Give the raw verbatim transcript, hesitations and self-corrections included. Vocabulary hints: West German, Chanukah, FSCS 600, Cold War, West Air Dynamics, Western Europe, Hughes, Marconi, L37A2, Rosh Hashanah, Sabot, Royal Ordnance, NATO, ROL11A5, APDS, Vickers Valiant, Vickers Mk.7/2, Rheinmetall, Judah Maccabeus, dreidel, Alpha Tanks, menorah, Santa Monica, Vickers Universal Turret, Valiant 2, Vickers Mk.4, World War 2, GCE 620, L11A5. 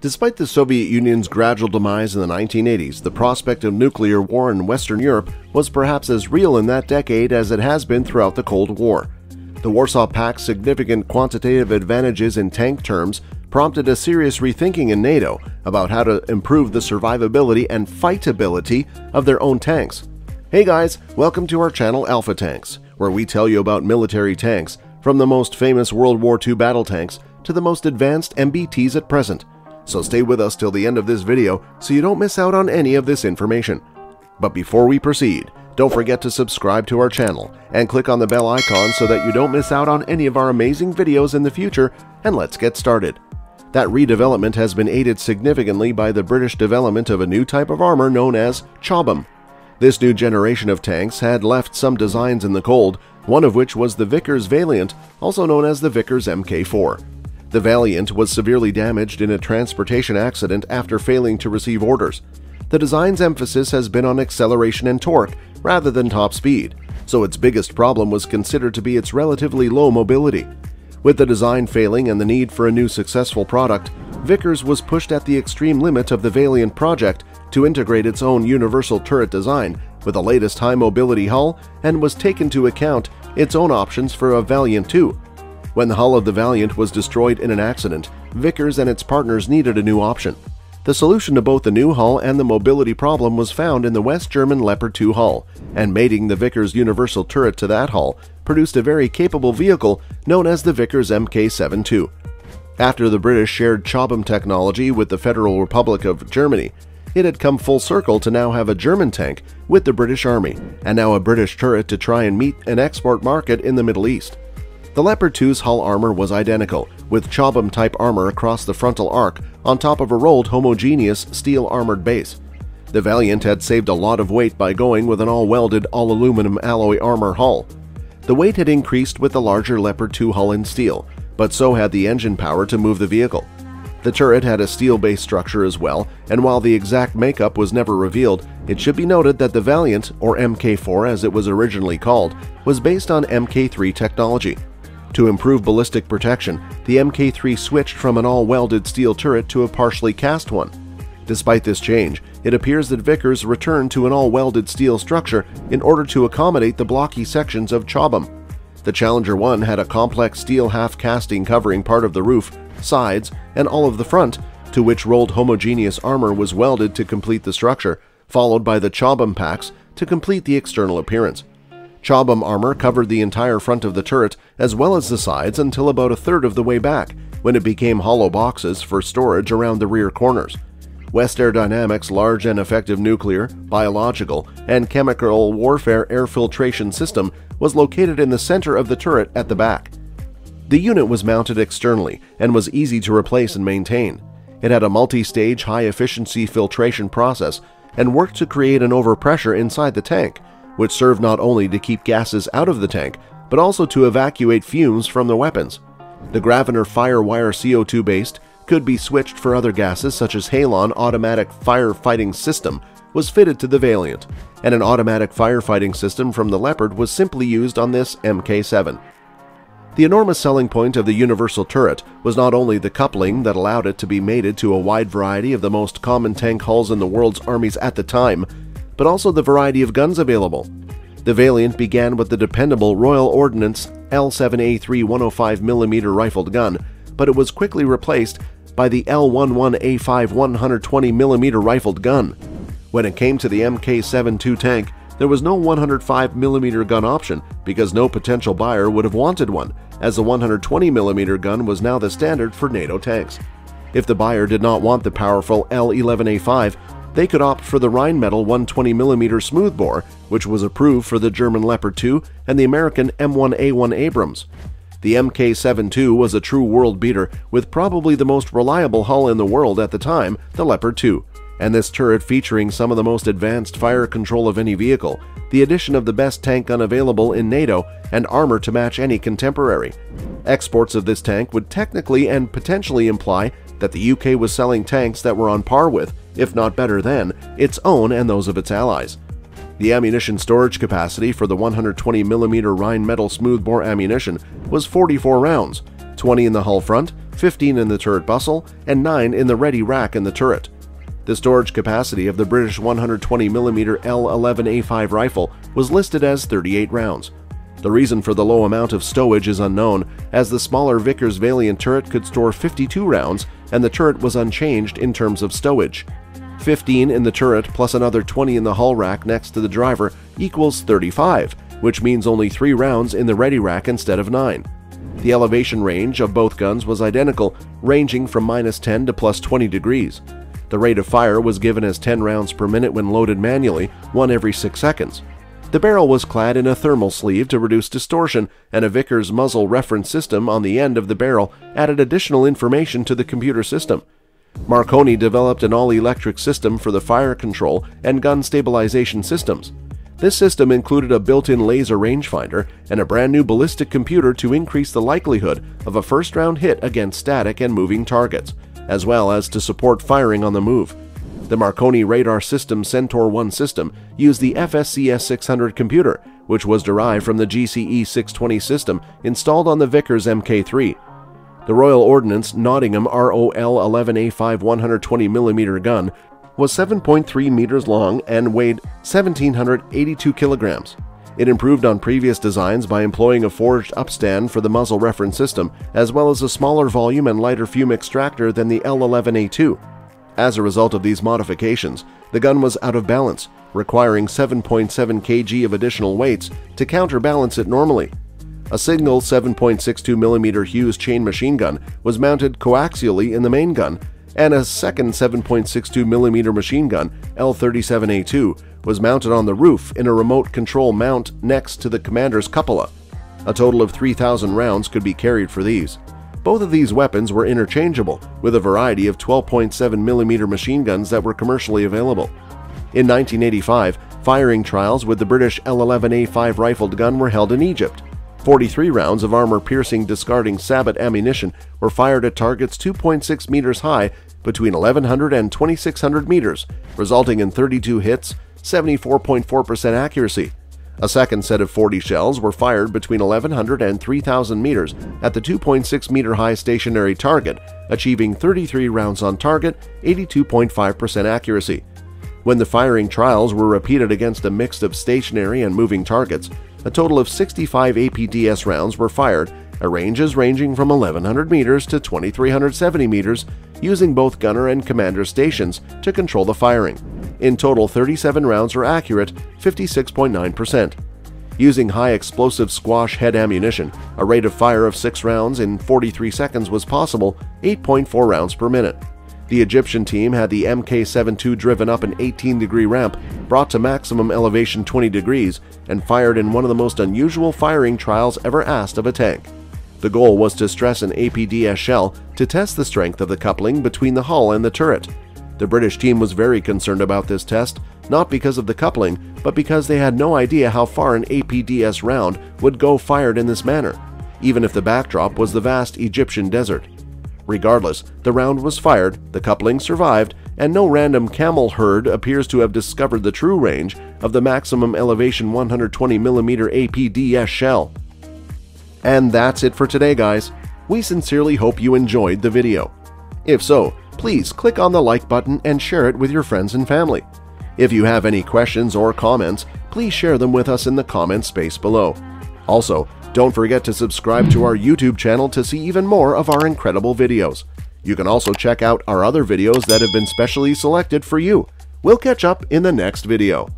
Despite the Soviet Union's gradual demise in the nineteen eighties, the prospect of nuclear war in Western Europe was perhaps as real in that decade as it has been throughout the Cold War. The Warsaw Pact's significant quantitative advantages in tank terms prompted a serious rethinking in NATO about how to improve the survivability and fightability of their own tanks. Hey guys, welcome to our channel Alpha Tanks, where we tell you about military tanks, from the most famous World War Two battle tanks to the most advanced M B Ts at present. So stay with us till the end of this video so you don't miss out on any of this information. But before we proceed, don't forget to subscribe to our channel and click on the bell icon so that you don't miss out on any of our amazing videos in the future, and let's get started. That redevelopment has been aided significantly by the British development of a new type of armor known as Chobham. This new generation of tanks had left some designs in the cold, one of which was the Vickers Valiant, also known as the Vickers M K four. The Valiant was severely damaged in a transportation accident after failing to receive orders. The design's emphasis has been on acceleration and torque rather than top speed, so its biggest problem was considered to be its relatively low mobility. With the design failing and the need for a new successful product, Vickers was pushed at the extreme limit of the Valiant project to integrate its own universal turret design with the latest high-mobility hull, and was taken into account its own options for a Valiant two. When the hull of the Valiant was destroyed in an accident, Vickers and its partners needed a new option. The solution to both the new hull and the mobility problem was found in the West German Leopard two hull, and mating the Vickers Universal Turret to that hull produced a very capable vehicle known as the Vickers M K seven two. After the British shared Chobham technology with the Federal Republic of Germany, it had come full circle to now have a German tank with the British Army, and now a British turret to try and meet an export market in the Middle East. The Leopard two's hull armor was identical, with Chobham-type armor across the frontal arc on top of a rolled homogeneous steel armored base. The Valiant had saved a lot of weight by going with an all-welded, all-aluminum alloy armor hull. The weight had increased with the larger Leopard two hull in steel, but so had the engine power to move the vehicle. The turret had a steel-based structure as well, and while the exact makeup was never revealed, it should be noted that the Valiant, or M K four as it was originally called, was based on M K three technology. To improve ballistic protection, the M K three switched from an all-welded steel turret to a partially cast one. Despite this change, it appears that Vickers returned to an all-welded steel structure in order to accommodate the blocky sections of Chobham. The Challenger one had a complex steel half-casting covering part of the roof, sides, and all of the front, to which rolled homogeneous armor was welded to complete the structure, followed by the Chobham packs to complete the external appearance. Chobham armor covered the entire front of the turret as well as the sides until about a third of the way back, when it became hollow boxes for storage around the rear corners. West Air Dynamics' large and effective nuclear, biological, and chemical warfare air filtration system was located in the center of the turret at the back. The unit was mounted externally and was easy to replace and maintain. It had a multi-stage high-efficiency filtration process and worked to create an overpressure inside the tank, which served not only to keep gases out of the tank, but also to evacuate fumes from the weapons. The Graviner Firewire C O two-based could be switched for other gases, such as Halon automatic firefighting system was fitted to the Valiant, and an automatic firefighting system from the Leopard was simply used on this M K seven. The enormous selling point of the universal turret was not only the coupling that allowed it to be mated to a wide variety of the most common tank hulls in the world's armies at the time, but also the variety of guns available. The Valiant began with the dependable Royal Ordnance L seven A three one oh five millimeter rifled gun, but it was quickly replaced by the L eleven A five one hundred twenty millimeter rifled gun. When it came to the M K seven two tank, there was no one hundred five millimeter gun option because no potential buyer would have wanted one, as the one hundred twenty millimeter gun was now the standard for NATO tanks. If the buyer did not want the powerful L eleven A five, they could opt for the Rheinmetall one hundred twenty millimeter smoothbore, which was approved for the German Leopard two and the American M one A one Abrams. The M K seven two was a true world beater with probably the most reliable hull in the world at the time, the Leopard two, and this turret featuring some of the most advanced fire control of any vehicle, the addition of the best tank gun available in NATO, and armor to match any contemporary. Exports of this tank would technically and potentially imply that the U K was selling tanks that were on par with, if not better than, its own and those of its allies. The ammunition storage capacity for the one hundred twenty millimeter Rheinmetall smoothbore ammunition was forty-four rounds, twenty in the hull front, fifteen in the turret bustle, and nine in the ready rack in the turret. The storage capacity of the British one hundred twenty millimeter L eleven A five rifle was listed as thirty-eight rounds. The reason for the low amount of stowage is unknown, as the smaller Vickers Valiant turret could store fifty-two rounds and the turret was unchanged in terms of stowage. fifteen in the turret plus another twenty in the hull rack next to the driver equals thirty-five, which means only three rounds in the ready rack instead of nine. The elevation range of both guns was identical, ranging from minus ten to plus twenty degrees. The rate of fire was given as ten rounds per minute when loaded manually, one every six seconds. The barrel was clad in a thermal sleeve to reduce distortion, and a Vickers muzzle reference system on the end of the barrel added additional information to the computer system. Marconi developed an all-electric system for the fire control and gun stabilization systems. This system included a built-in laser rangefinder and a brand new ballistic computer to increase the likelihood of a first-round hit against static and moving targets, as well as to support firing on the move. The Marconi radar system Centaur one system used the F S C S six hundred computer, which was derived from the G C E six twenty system installed on the Vickers M K three. The Royal Ordnance Nottingham R O L eleven A five one hundred twenty millimeter gun was seven point three meters long and weighed one thousand seven hundred eighty-two kilograms. It improved on previous designs by employing a forged upstand for the muzzle reference system, as well as a smaller volume and lighter fume extractor than the L eleven A two. As a result of these modifications, the gun was out of balance, requiring seven point seven kilograms of additional weights to counterbalance it normally. A single seven point six two millimeter Hughes chain machine gun was mounted coaxially in the main gun, and a second seven point six two millimeter machine gun, L thirty-seven A two, was mounted on the roof in a remote control mount next to the commander's cupola. A total of three thousand rounds could be carried for these. Both of these weapons were interchangeable, with a variety of twelve point seven millimeter machine guns that were commercially available. In nineteen eighty-five, firing trials with the British L eleven A five rifled gun were held in Egypt. forty-three rounds of armor-piercing discarding Sabot ammunition were fired at targets two point six meters high between eleven hundred and twenty-six hundred meters, resulting in thirty-two hits, seventy-four point four percent accuracy. A second set of forty shells were fired between eleven hundred and three thousand meters at the two point six meter high stationary target, achieving thirty-three rounds on target, eighty-two point five percent accuracy. When the firing trials were repeated against a mix of stationary and moving targets, a total of sixty-five A P D S rounds were fired at ranges ranging from eleven hundred meters to twenty-three seventy meters, using both gunner and commander stations to control the firing. In total, thirty-seven rounds were accurate, fifty-six point nine percent. Using high explosive squash head ammunition, a rate of fire of six rounds in forty-three seconds was possible, eight point four rounds per minute. The Egyptian team had the M K seventy-two driven up an eighteen degree ramp, brought to maximum elevation twenty degrees, and fired in one of the most unusual firing trials ever asked of a tank. The goal was to stress an A P D S shell to test the strength of the coupling between the hull and the turret. The British team was very concerned about this test, not because of the coupling, but because they had no idea how far an A P D S round would go fired in this manner, even if the backdrop was the vast Egyptian desert. Regardless, the round was fired, the coupling survived, and no random camel herd appears to have discovered the true range of the maximum elevation one hundred twenty millimeter A P D S shell. And that's it for today, guys. We sincerely hope you enjoyed the video. If so, please click on the like button and share it with your friends and family. If you have any questions or comments, please share them with us in the comment space below. Also, don't forget to subscribe to our YouTube channel to see even more of our incredible videos. You can also check out our other videos that have been specially selected for you. We'll catch up in the next video.